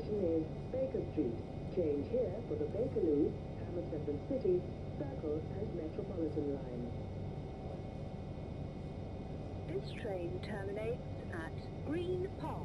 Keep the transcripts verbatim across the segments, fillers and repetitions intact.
station is Baker Street. Change here for the Bakerloo, Hammersmith City, Circle and Metropolitan line. This train terminates at Green Park.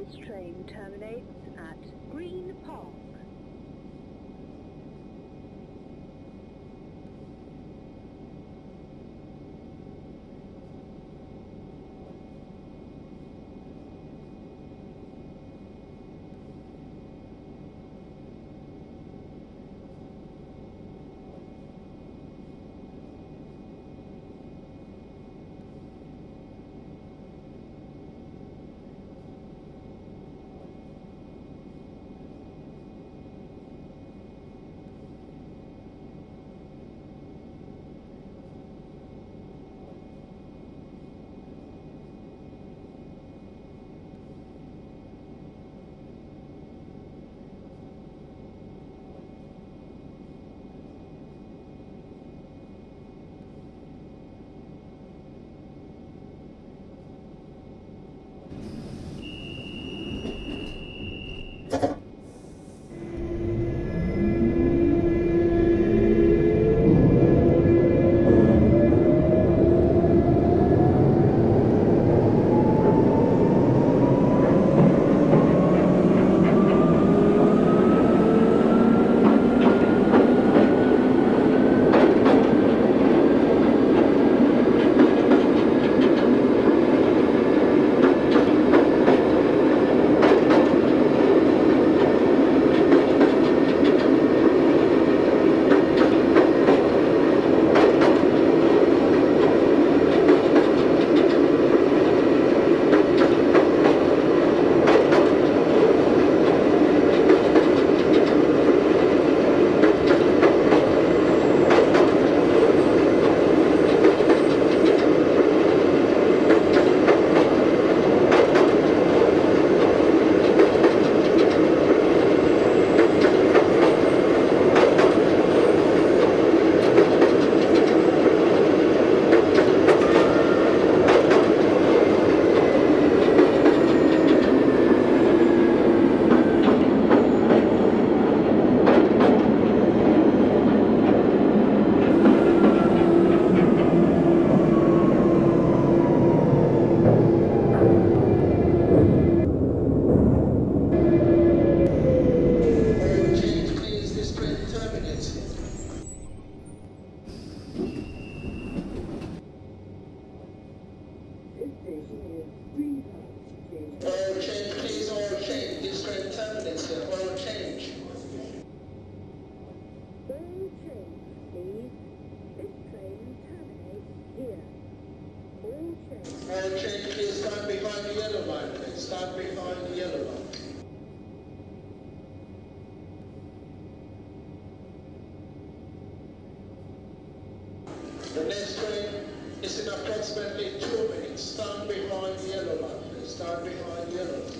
This train terminates at Green Park. start behind the yellow line. The next train is in approximately two minutes. Start behind the yellow line. Please start behind the yellow line.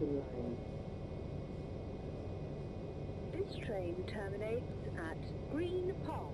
Northern Line. This train terminates at Green Park.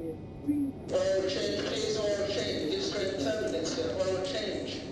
Oil change, please, oil change. It's contaminated, sir. Oil change.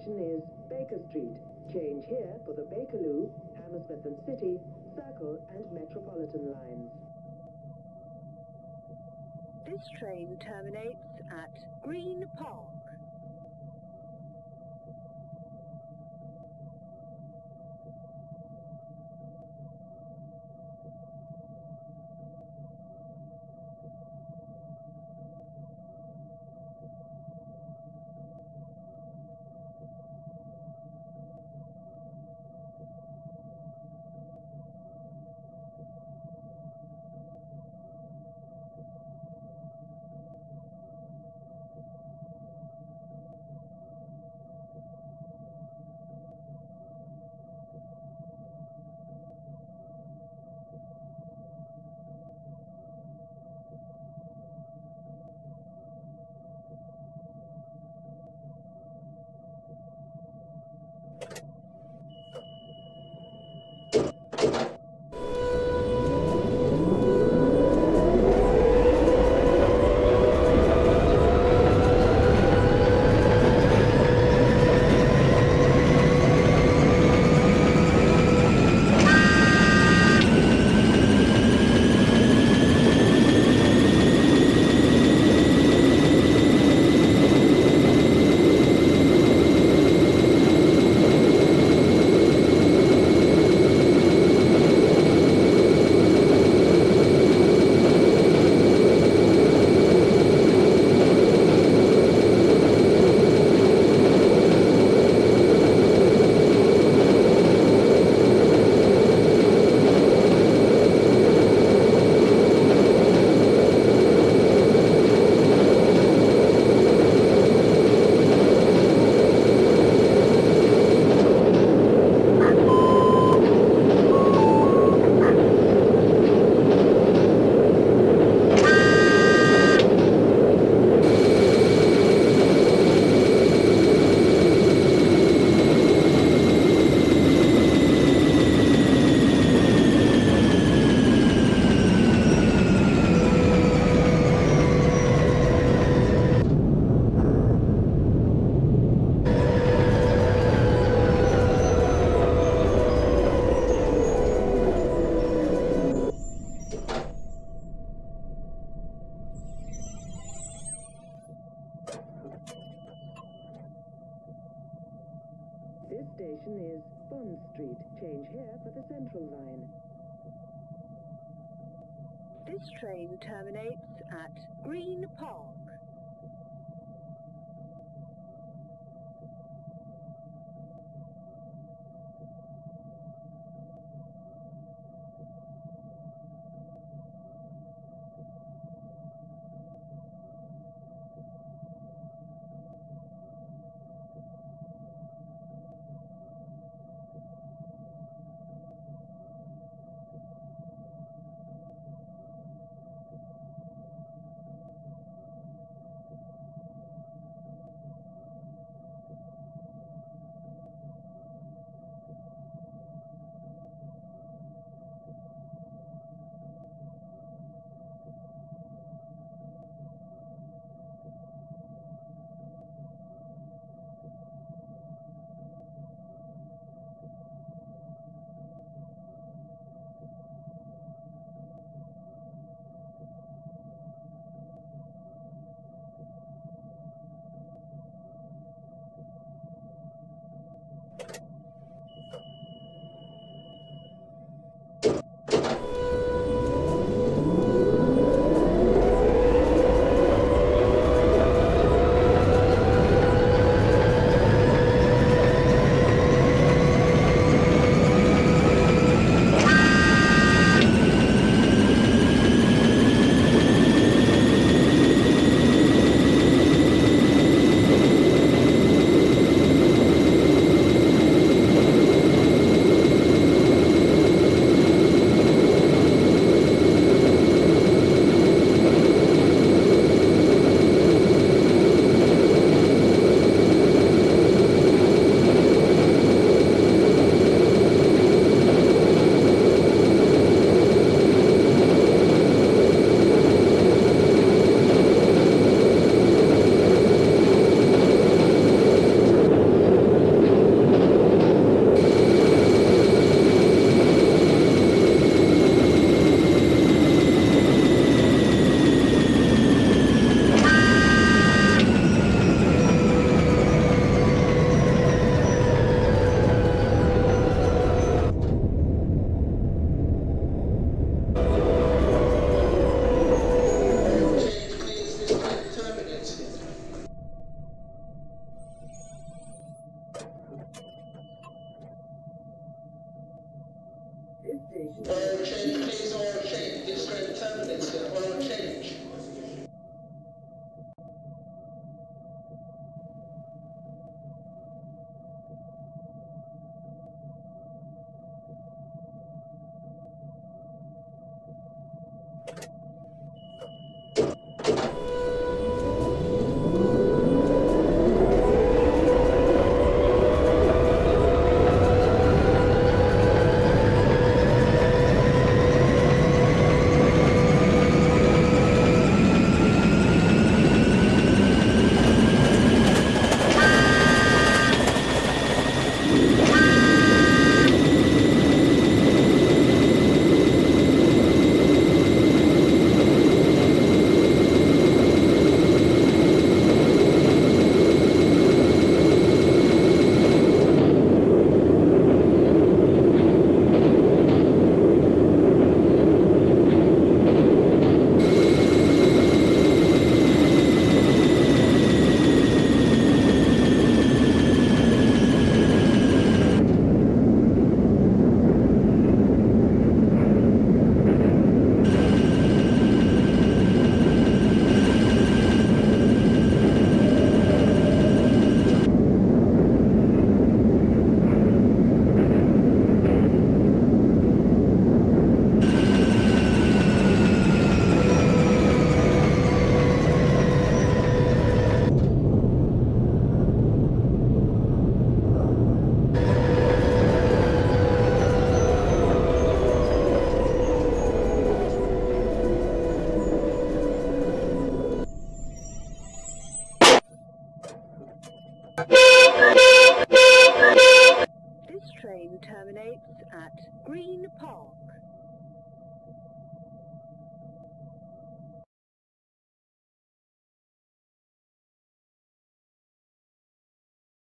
Is Baker Street. Change here for the Bakerloo, Hammersmith and City, Circle and Metropolitan lines. This train terminates at Green Park. station is Bond Street. Change here for the Central line. This train terminates at Green Park. Terminates at Green Park.